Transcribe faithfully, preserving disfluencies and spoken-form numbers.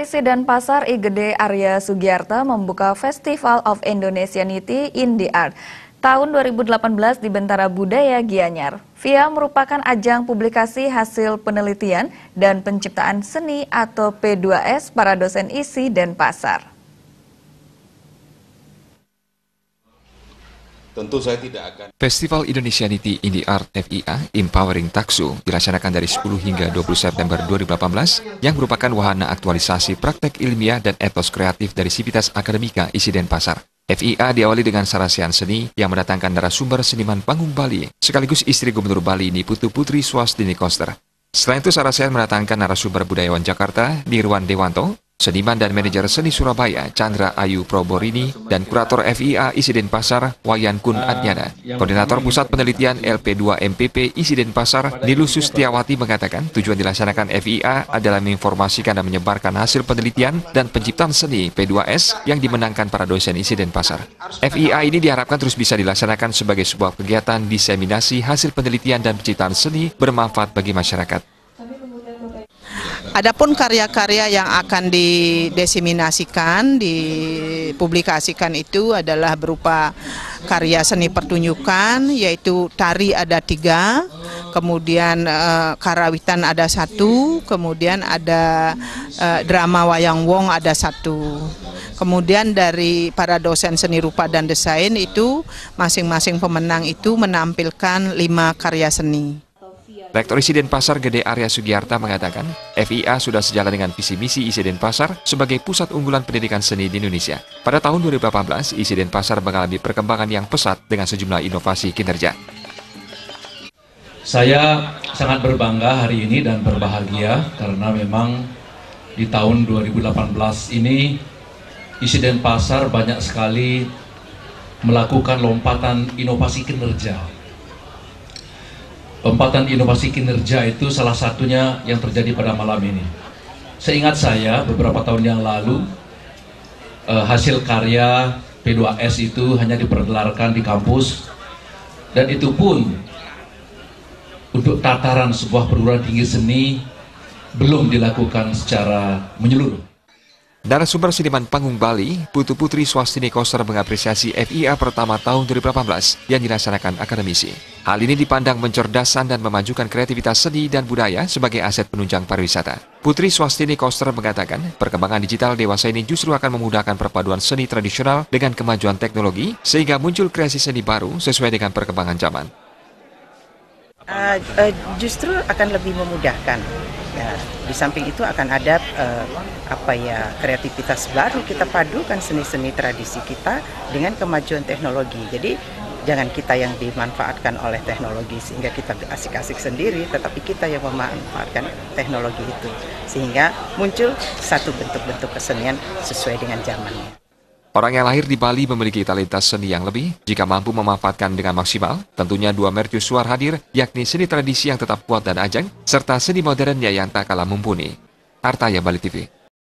I S I Denpasar I Gede Arya Sugiarta membuka Festival of Indonesianity in the Art tahun dua ribu delapan belas di Bentara Budaya Gianyar. F I A merupakan ajang publikasi hasil penelitian dan penciptaan seni atau P dua S para dosen I S I Denpasar. Tentu saya tidak akan. Festival Indonesianity in the Art F I A Empowering Taksu dilaksanakan dari sepuluh hingga dua puluh September dua ribu delapan belas yang merupakan wahana aktualisasi praktek ilmiah dan etos kreatif dari Sivitas Akademika I S I Denpasar. F I A diawali dengan sarasehan seni yang mendatangkan narasumber seniman panggung Bali, sekaligus istri Gubernur Bali Ni Putu Putri Suastini Koster. Selain itu, sarasehan mendatangkan narasumber budayawan Jakarta Nirwan Dewanto, seniman dan manajer seni Surabaya Chandra Ayu Proborini, dan kurator F I A I S I Denpasar Wayan Kun Adnyana. Koordinator Pusat Penelitian L P dua M P P I S I Denpasar Ni Luh Sustiawati mengatakan tujuan dilaksanakan F I A adalah menginformasikan dan menyebarkan hasil penelitian dan penciptaan seni P dua S yang dimenangkan para dosen I S I Denpasar. F I A ini diharapkan terus bisa dilaksanakan sebagai sebuah kegiatan diseminasi hasil penelitian dan penciptaan seni bermanfaat bagi masyarakat. Adapun karya-karya yang akan dideseminasikan, dipublikasikan itu adalah berupa karya seni pertunjukan, yaitu tari ada tiga, kemudian eh, karawitan ada satu, kemudian ada eh, drama Wayang Wong ada satu. Kemudian dari para dosen seni rupa dan desain itu, masing-masing pemenang itu menampilkan lima karya seni. Rektor I S I Denpasar Gede Arya Sugiarta mengatakan, F I A sudah sejalan dengan visi misi I S I Denpasar sebagai pusat unggulan pendidikan seni di Indonesia. Pada tahun dua ribu delapan belas, I S I Denpasar mengalami perkembangan yang pesat dengan sejumlah inovasi kinerja. Saya sangat berbangga hari ini dan berbahagia karena memang di tahun dua ribu delapan belas ini I S I Denpasar banyak sekali melakukan lompatan inovasi kinerja. Lompatan inovasi kinerja itu salah satunya yang terjadi pada malam ini. Seingat saya beberapa tahun yang lalu eh, hasil karya P dua S itu hanya dipergelarkan di kampus, dan itu pun untuk tataran sebuah perguruan tinggi seni belum dilakukan secara menyeluruh. Narasumber seniman panggung Bali, Putu Putri Suastini Koster mengapresiasi F I A pertama tahun dua ribu delapan belas yang dilaksanakan akademisi. Hal ini dipandang mencerdasan dan memajukan kreativitas seni dan budaya sebagai aset penunjang pariwisata. Putri Suastini Koster mengatakan, perkembangan digital dewasa ini justru akan memudahkan perpaduan seni tradisional dengan kemajuan teknologi, sehingga muncul kreasi seni baru sesuai dengan perkembangan zaman. Uh, uh, justru akan lebih memudahkan. Ya, di samping itu akan ada eh, apa ya kreativitas baru, kita padukan seni-seni tradisi kita dengan kemajuan teknologi. Jadi jangan kita yang dimanfaatkan oleh teknologi sehingga kita asik-asik sendiri, tetapi kita yang memanfaatkan teknologi itu sehingga muncul satu bentuk-bentuk kesenian sesuai dengan zamannya. Orang yang lahir di Bali memiliki talenta seni yang lebih jika mampu memanfaatkan dengan maksimal. Tentunya dua mercusuar hadir, yakni seni tradisi yang tetap kuat dan ajang, serta seni modernnya yang tak kalah mumpuni. Artaya, Bali T V.